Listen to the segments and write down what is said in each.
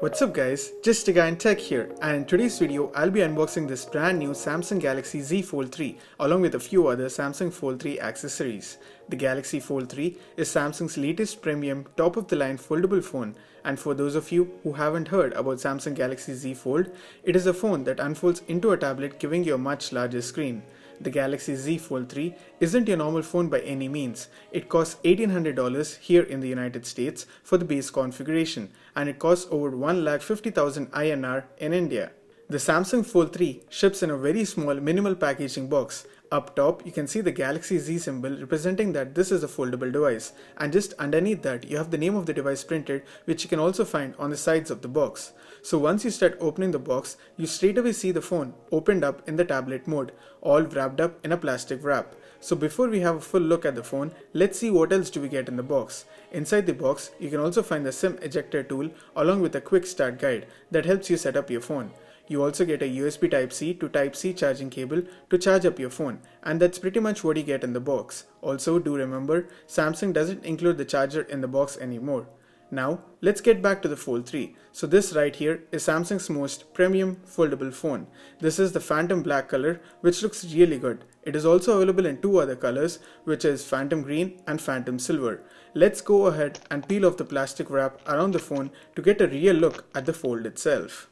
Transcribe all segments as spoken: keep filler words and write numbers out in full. What's up guys, just a guy in tech here, and in today's video I'll be unboxing this brand new Samsung Galaxy Z Fold three along with a few other Samsung Fold three accessories. The Galaxy Fold three is Samsung's latest premium top of the line foldable phone, and for those of you who haven't heard about Samsung Galaxy Z Fold, it is a phone that unfolds into a tablet giving you a much larger screen. The Galaxy Z Fold three isn't your normal phone by any means. It costs eighteen hundred dollars here in the United States for the base configuration, and it costs over one lakh fifty thousand I N R in India. The Samsung Fold three ships in a very small minimal packaging box. Up top you can see the Galaxy Z symbol representing that this is a foldable device, and just underneath that you have the name of the device printed, which you can also find on the sides of the box. So once you start opening the box, you straight away see the phone opened up in the tablet mode, all wrapped up in a plastic wrap. So before we have a full look at the phone, let's see what else do we get in the box. Inside the box you can also find the SIM ejector tool along with a quick start guide that helps you set up your phone. You also get a U S B Type-C to Type-C charging cable to charge up your phone, and that's pretty much what you get in the box. Also, do remember, Samsung doesn't include the charger in the box anymore. Now, let's get back to the Fold three. So this right here is Samsung's most premium foldable phone. This is the Phantom Black color, which looks really good. It is also available in two other colors, which is Phantom Green and Phantom Silver. Let's go ahead and peel off the plastic wrap around the phone to get a real look at the Fold itself.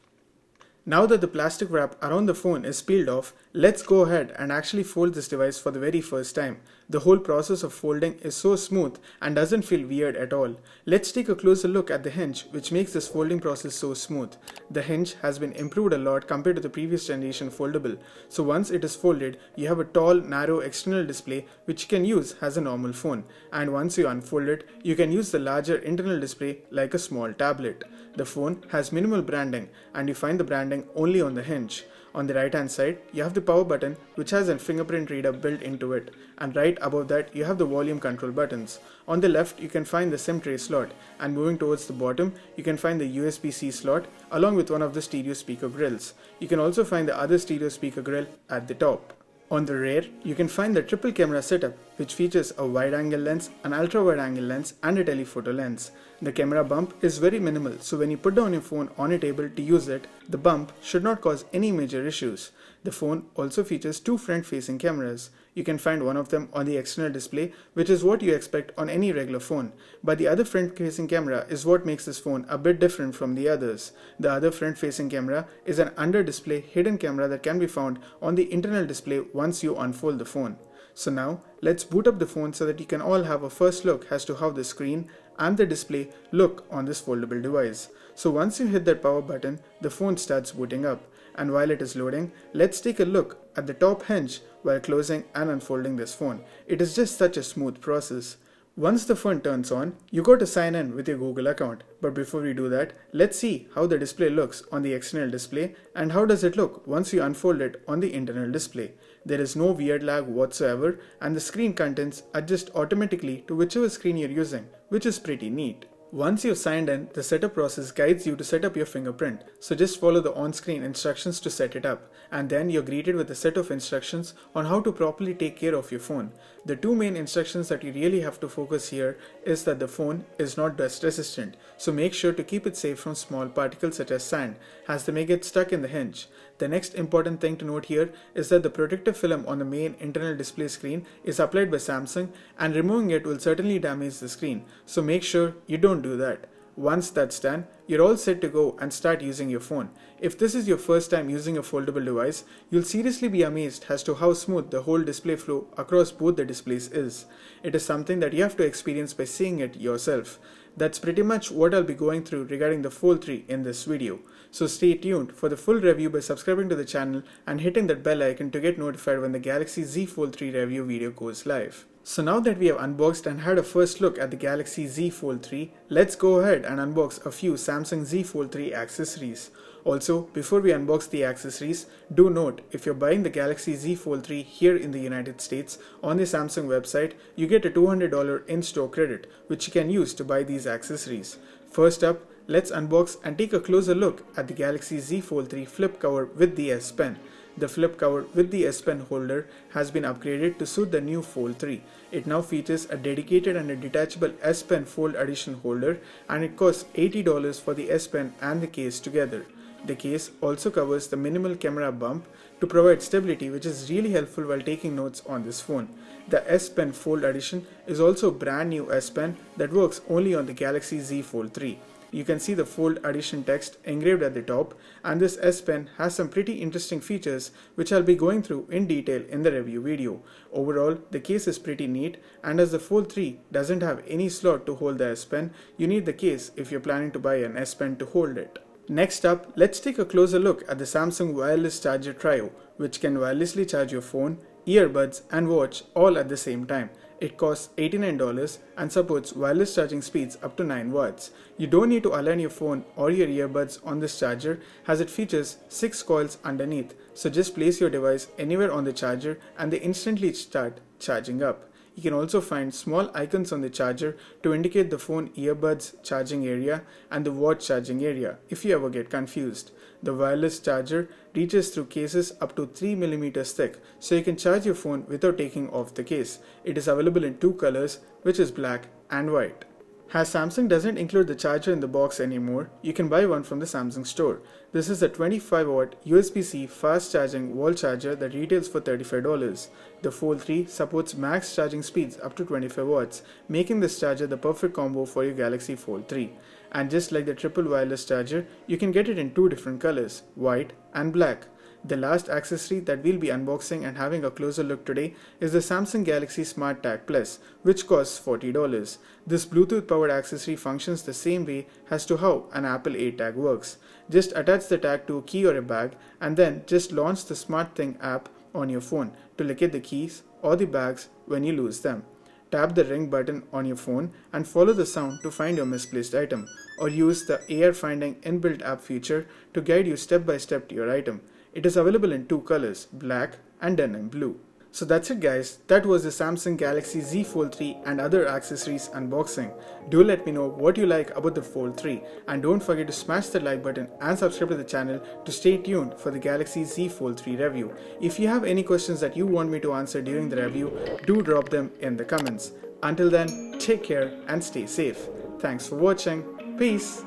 Now that the plastic wrap around the phone is peeled off, let's go ahead and actually fold this device for the very first time. The whole process of folding is so smooth and doesn't feel weird at all. Let's take a closer look at the hinge, which makes this folding process so smooth. The hinge has been improved a lot compared to the previous generation foldable. So once it is folded, you have a tall, narrow external display which you can use as a normal phone. And once you unfold it, you can use the larger internal display like a small tablet. The phone has minimal branding, and you find the branding only on the hinge. On the right hand side you have the power button, which has a fingerprint reader built into it, and right above that you have the volume control buttons. On the left you can find the SIM tray slot, and moving towards the bottom you can find the U S B-C slot along with one of the stereo speaker grills. You can also find the other stereo speaker grill at the top. On the rear you can find the triple camera setup, which features a wide angle lens, an ultra wide angle lens and a telephoto lens. The camera bump is very minimal, so when you put down your phone on a table to use it, the bump should not cause any major issues. The phone also features two front facing cameras. You can find one of them on the external display, which is what you expect on any regular phone, but the other front facing camera is what makes this phone a bit different from the others. The other front facing camera is an under display hidden camera that can be found on the internal display once you unfold the phone. So now let's boot up the phone so that you can all have a first look as to how the screen and the display look on this foldable device. So once you hit that power button, the phone starts booting up, and while it is loading, let's take a look at the top hinge while closing and unfolding this phone. It is just such a smooth process. Once the phone turns on, you got to sign in with your Google account, but before we do that, let's see how the display looks on the external display and how does it look once you unfold it on the internal display. There is no weird lag whatsoever, and the screen contents adjust automatically to whichever screen you're using, which is pretty neat. Once you've signed in, the setup process guides you to set up your fingerprint, so just follow the on-screen instructions to set it up, and then you're greeted with a set of instructions on how to properly take care of your phone. The two main instructions that you really have to focus here is that the phone is not dust resistant, so make sure to keep it safe from small particles such as sand, as they may get stuck in the hinge. The next important thing to note here is that the protective film on the main internal display screen is applied by Samsung, and removing it will certainly damage the screen, so make sure you don't do that. Once that's done, you're all set to go and start using your phone. If this is your first time using a foldable device, you'll seriously be amazed as to how smooth the whole display flow across both the displays is. It is something that you have to experience by seeing it yourself. That's pretty much what I'll be going through regarding the Fold three in this video. So stay tuned for the full review by subscribing to the channel and hitting that bell icon to get notified when the Galaxy Z Fold three review video goes live. So now that we have unboxed and had a first look at the Galaxy Z Fold three, let's go ahead and unbox a few Samsung Z Fold three accessories. Also, before we unbox the accessories, do note, if you're buying the Galaxy Z Fold three here in the United States on the Samsung website, you get a two hundred dollar in-store credit, which you can use to buy these accessories. First up, let's unbox and take a closer look at the Galaxy Z Fold three flip cover with the S Pen. The flip cover with the S Pen holder has been upgraded to suit the new Fold three. It now features a dedicated and a detachable S Pen Fold Edition holder, and it costs eighty dollars for the S Pen and the case together. The case also covers the minimal camera bump to provide stability, which is really helpful while taking notes on this phone. The S Pen Fold Edition is also a brand new S Pen that works only on the Galaxy Z Fold three. You can see the Fold Edition text engraved at the top, and this S Pen has some pretty interesting features which I'll be going through in detail in the review video. Overall, the case is pretty neat, and as the Fold three doesn't have any slot to hold the S Pen, you need the case if you're planning to buy an S Pen to hold it. Next up, let's take a closer look at the Samsung wireless charger trio, which can wirelessly charge your phone, earbuds and watch all at the same time. It costs eighty-nine dollars and supports wireless charging speeds up to nine watts. You don't need to align your phone or your earbuds on this charger, as it features six coils underneath, so just place your device anywhere on the charger and they instantly start charging up. You can also find small icons on the charger to indicate the phone earbuds charging area and the watch charging area if you ever get confused. The wireless charger reaches through cases up to three millimeters thick, so you can charge your phone without taking off the case. It is available in two colors, which is black and white. As Samsung doesn't include the charger in the box anymore, you can buy one from the Samsung store. This is a twenty-five watt U S B C fast charging wall charger that retails for thirty-five dollars. The Fold three supports max charging speeds up to twenty-five watts, making this charger the perfect combo for your Galaxy Fold three. And just like the triple wireless charger, you can get it in two different colors, white and black. The last accessory that we'll be unboxing and having a closer look today is the Samsung Galaxy Smart Tag Plus, which costs forty dollars. This Bluetooth powered accessory functions the same way as to how an Apple Air Tag works. Just attach the tag to a key or a bag and then just launch the SmartThing app on your phone to locate the keys or the bags when you lose them. Tap the ring button on your phone and follow the sound to find your misplaced item, or use the A R Finding inbuilt app feature to guide you step by step to your item. It is available in two colors, black and denim blue. So that's it guys, that was the Samsung Galaxy Z Fold three and other accessories unboxing. Do let me know what you like about the Fold three, and don't forget to smash the like button and subscribe to the channel to stay tuned for the Galaxy Z Fold three review. If you have any questions that you want me to answer during the review, do drop them in the comments. Until then, take care and stay safe. Thanks for watching. Peace.